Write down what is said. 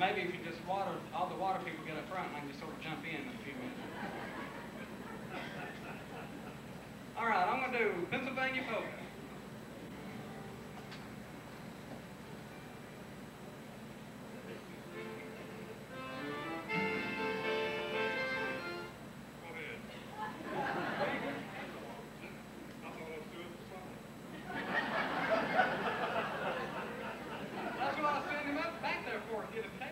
maybe if you just water, all the water people get up front and they just sort of jump in a few minutes. All right, I'm gonna do Pennsylvania Polka. That's what I send him up back there for.